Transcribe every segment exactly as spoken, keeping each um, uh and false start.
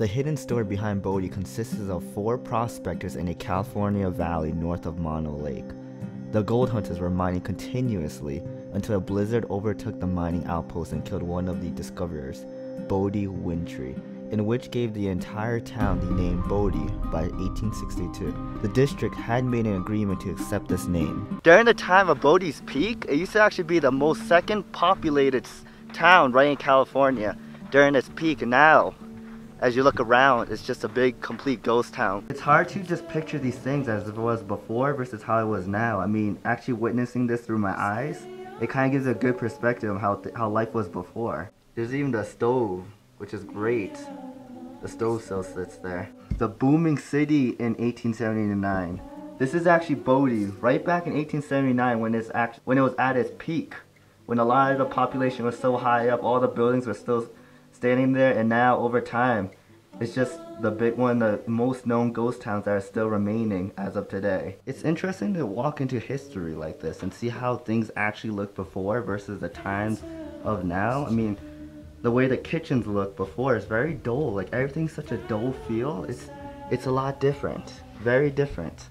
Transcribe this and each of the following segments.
The hidden story behind Bodie consists of four prospectors in a California valley north of Mono Lake. The gold hunters were mining continuously until a blizzard overtook the mining outpost and killed one of the discoverers, Bodie Wintry, in which gave the entire town the name Bodie by eighteen sixty-two. The district had made an agreement to accept this name. During the time of Bodie's peak, it used to actually be the most second populated town right in California during its peak. Now, as you look around, it's just a big, complete ghost town. It's hard to just picture these things as it was before versus how it was now. I mean, actually witnessing this through my eyes, it kind of gives a good perspective of how, how life was before. There's even the stove, which is great. The stove still sits there. The booming city in eighteen seventy-nine. This is actually Bodie, right back in eighteen seventy-nine when, it's act when it was at its peak, when a lot of the population was so high up, all the buildings were still standing there, and now over time, it's just the big one, the most known ghost towns that are still remaining as of today. It's interesting to walk into history like this and see how things actually looked before versus the times of now. I mean, the way the kitchens looked before is very dull. Like, everything's such a dull feel. It's, it's a lot different. Very different.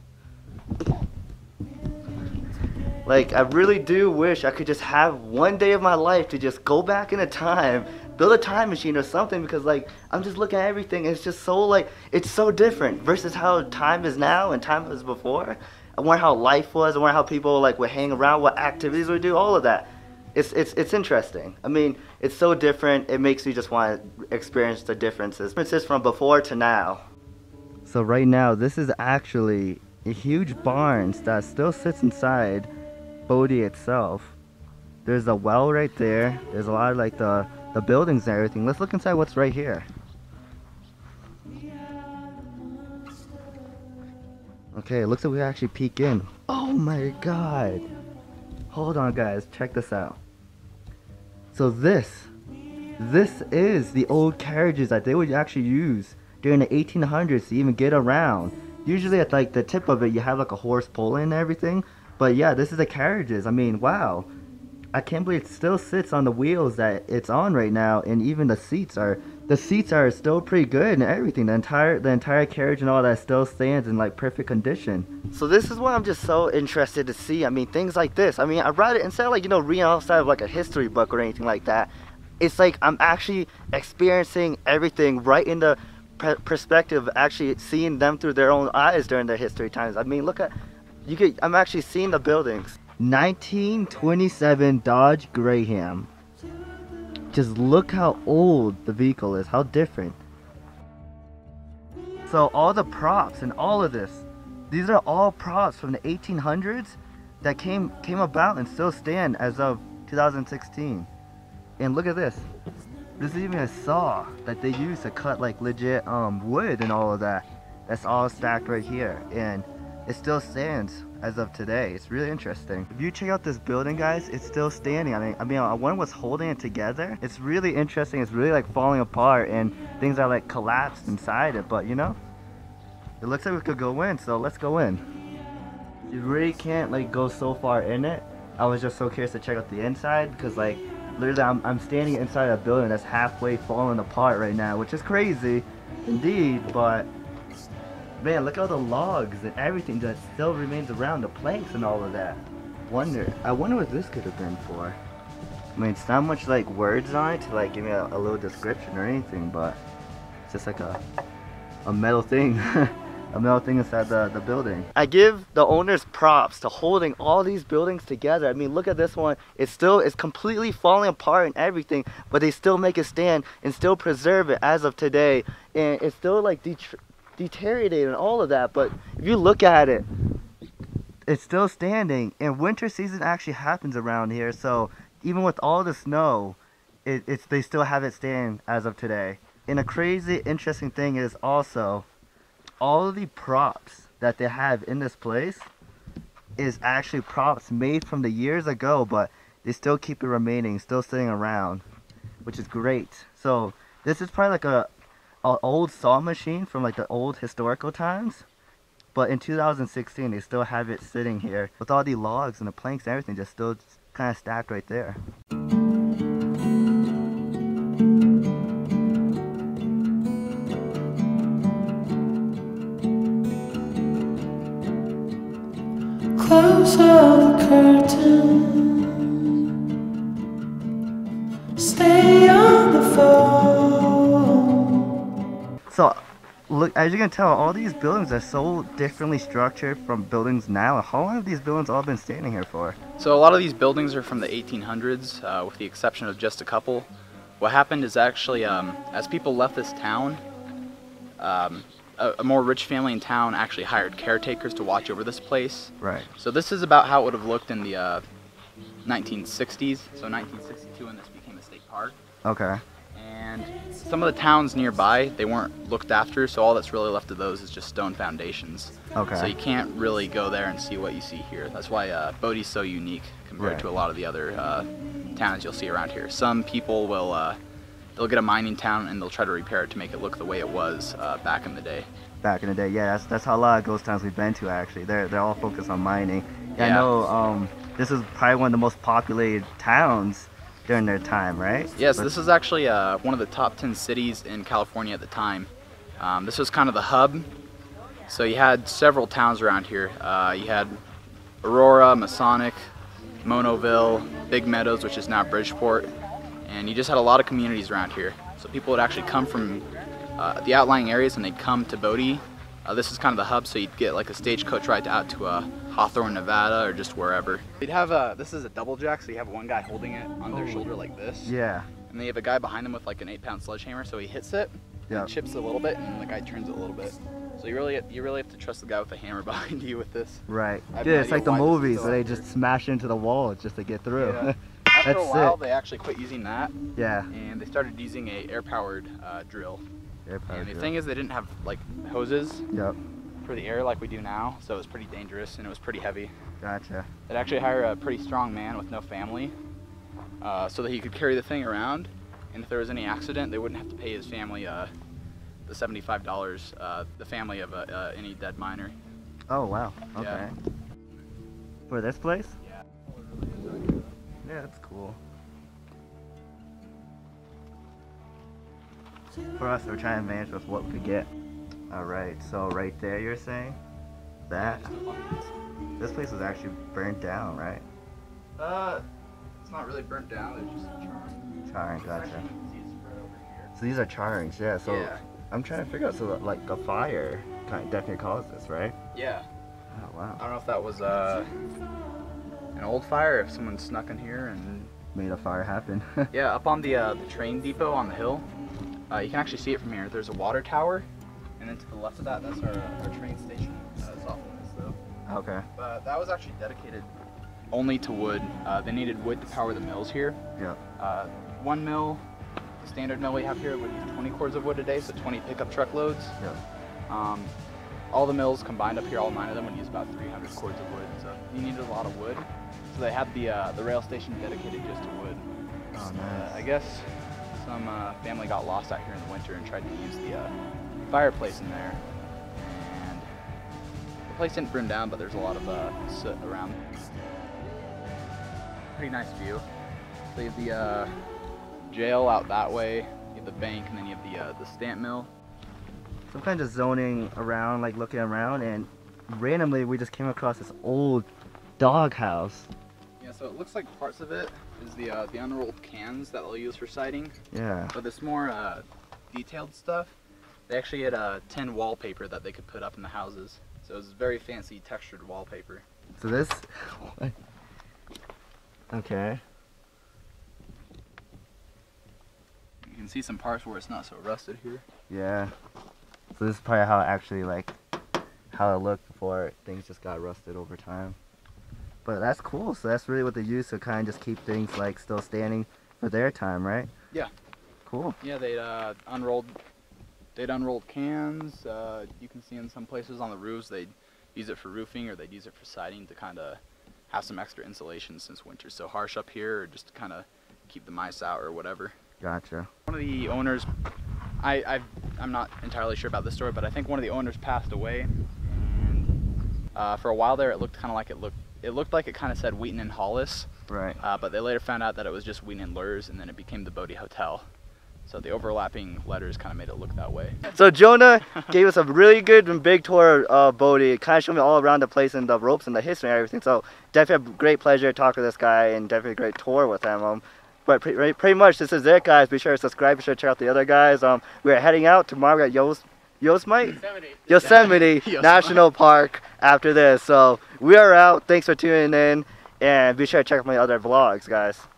Like, I really do wish I could just have one day of my life to just go back in a time, build a time machine or something, because like, I'm just looking at everything and it's just so like, it's so different versus how time is now and time was before. I wonder how life was, I wonder how people like would hang around, what activities we do, all of that. It's, it's, it's interesting. I mean, it's so different, it makes you just want to experience the differences. Differences from before to now. So right now, this is actually a huge barn that still sits inside Bodie itself. There's a well right there. There's a lot of like the, the buildings and everything. Let's look inside what's right here. Okay, it looks like we actually peek in. Oh my god! Hold on guys, check this out. So this, this is the old carriages that they would actually use during the eighteen hundreds to even get around. Usually at like the tip of it you have like a horse pulling and everything, but yeah, this is the carriages. I mean, wow. I can't believe it still sits on the wheels that it's on right now, and even the seats are, the seats are still pretty good and everything. The entire, the entire carriage and all that still stands in like perfect condition. So this is what I'm just so interested to see. I mean, things like this. I mean, I'd rather, instead of like, you know, reading outside of like a history book or anything like that, it's like I'm actually experiencing everything right in the perspective, actually seeing them through their own eyes during their history times. I mean, look at, you could, I'm actually seeing the buildings. nineteen twenty-seven Dodge Graham. Just look how old the vehicle is, how different. So all the props and all of this, these are all props from the eighteen hundreds that came came about and still stand as of two thousand sixteen. And look at this. This is even a saw that they use to cut like legit um, wood and all of that. That's all stacked right here, and it still stands as of today. It's really interesting. If you check out this building guys, it's still standing. I mean, I mean, I wonder what's holding it together. It's really interesting. It's really like falling apart and things are like collapsed inside it, but you know, it looks like we could go in, so let's go in. You really can't like go so far in it. I was just so curious to check out the inside because like literally I'm, I'm standing inside a building that's halfway falling apart right now, which is crazy indeed, but man, look at all the logs and everything that still remains around, the planks and all of that. Wonder, I wonder what this could have been for. I mean, it's not much like words on it to like give me a, a little description or anything, but it's just like a a metal thing. A metal thing inside the, the building. I give the owners props to holding all these buildings together. I mean, look at this one. It's still, it's completely falling apart and everything, but they still make it stand and still preserve it as of today. And it's still like the deteriorated and all of that, but if you look at it, it's still standing, and winter season actually happens around here, so even with all the snow, it, it's they still have it stand as of today. And a crazy interesting thing is also all of the props that they have in this place is actually props made from the years ago, but they still keep it remaining, still sitting around, which is great. So this is probably like a an old saw machine from like the old historical times, but in two thousand sixteen they still have it sitting here with all the logs and the planks and everything just still kind of stacked right there. close the curtain. Stay on the phone. So, look, as you can tell, all these buildings are so differently structured from buildings now. How long have these buildings all been standing here for? So a lot of these buildings are from the eighteen hundreds, uh, with the exception of just a couple. What happened is actually, um, as people left this town, um, a, a more rich family in town actually hired caretakers to watch over this place. Right. So this is about how it would have looked in the uh, nineteen sixties. So nineteen sixty-two, when this became a state park. Okay. And some of the towns nearby, they weren't looked after, so all that's really left of those is just stone foundations. Okay. So you can't really go there and see what you see here. That's why uh, Bodie's so unique compared right. to a lot of the other uh, towns you'll see around here. Some people will, uh, they'll get a mining town and they'll try to repair it to make it look the way it was uh, back in the day. Back in the day, yeah, that's, that's how a lot of ghost towns we've been to actually. They're, they're all focused on mining. Yeah, yeah. I know um, this is probably one of the most populated towns during their time, right? Yes, yeah, so this is actually uh, one of the top ten cities in California at the time. Um, this was kind of the hub. So you had several towns around here. Uh, you had Aurora, Masonic, Monoville, Big Meadows, which is now Bridgeport. And you just had a lot of communities around here. So people would actually come from uh, the outlying areas and they'd come to Bodie. Uh, this is kind of the hub, so you'd get like a stagecoach ride out to uh, Hawthorne, Nevada, or just wherever. You'd have a, this is a double jack, so you have one guy holding it on their shoulder like this. Yeah. And then you have a guy behind them with like an eight pound sledgehammer, so he hits it, yep. and chips it a little bit, and the guy turns it a little bit. So you really you really have to trust the guy with the hammer behind you with this. Right. Dude, it's like the movies where they just smash into the wall just to get through. Yeah. After That's a while, sick. They actually quit using that. Yeah. And they started using a air-powered uh, drill. And the thing is, they didn't have like hoses yep. for the air like we do now, so it was pretty dangerous and it was pretty heavy. Gotcha. They'd actually hire a pretty strong man with no family uh, so that he could carry the thing around, and if there was any accident, they wouldn't have to pay his family uh, the seventy-five dollars, uh, the family of uh, uh, any dead miner. Oh, wow. Okay. Yeah. For this place? Yeah. Yeah, that's cool. For us, we're trying to manage with what we get. Alright, so right there you're saying that this place was actually burnt down, right? Uh, it's not really burnt down, it's just charring. Charring, gotcha. So these are charrings, yeah, so yeah. I'm trying to figure out, so like a fire kind of definitely caused this, right? Yeah. Oh, wow. I don't know if that was uh, an old fire, if someone snuck in here and made a fire happen. Yeah, up on the, uh, the train depot on the hill. Uh, you can actually see it from here. There's a water tower, and then to the left of that, that's our, uh, our train station. Uh, it's off limits though. Okay. But that was actually dedicated only to wood. Uh, they needed wood to power the mills here. Yeah. Uh, one mill, the standard mill we have here, would be twenty cords of wood a day, so twenty pickup truck loads. Yeah. Um, all the mills combined up here, all nine of them, would use about three hundred cords of wood. So you needed a lot of wood. So they had the uh, the rail station dedicated just to wood. Oh, nice. Uh, I guess. Some uh, family got lost out here in the winter and tried to use the uh, fireplace in there. And the place didn't burn down, but there's a lot of uh, soot around. Pretty nice view. So you have the uh, jail out that way, you have the bank, and then you have the, uh, the stamp mill. So I'm kind of zoning around, like looking around, and randomly we just came across this old dog house. Yeah, so it looks like parts of it is the uh, the unrolled cans that they'll use for siding. Yeah. But this more uh, detailed stuff, they actually had a uh, tin wallpaper that they could put up in the houses. So it was very fancy textured wallpaper. So this, okay. You can see some parts where it's not so rusted here. Yeah. So this is probably how it actually like how it looked before things just got rusted over time. But that's cool, so that's really what they use to kind of just keep things like still standing for their time, right? Yeah. Cool. Yeah, they'd uh, unrolled, they'd unrolled cans. Uh, you can see in some places on the roofs they'd use it for roofing, or they'd use it for siding to kind of have some extra insulation since winter's so harsh up here, or just to kind of keep the mice out or whatever. Gotcha. One of the owners, I, I've, I'm not entirely sure about this story, but I think one of the owners passed away. And uh, for a while there, it looked kind of like it looked It looked like it kind of said Wheaton and Hollis, right? Uh, but they later found out that it was just Wheaton and Lurs, and then it became the Bodie Hotel. So the overlapping letters kind of made it look that way. So Jonah gave us a really good and big tour of Bodie. Kind of showed me all around the place and the ropes and the history and everything. So definitely a great pleasure talking to this guy and definitely a great tour with him. Um, but pretty, pretty much this is it, guys. Be sure to subscribe. Be sure to check out the other guys. Um, we're heading out tomorrow. We got Yo's, Yosemite? Yosemite. Yosemite, Yosemite National Park after this. So we are out. Thanks for tuning in. And be sure to check out my other vlogs, guys.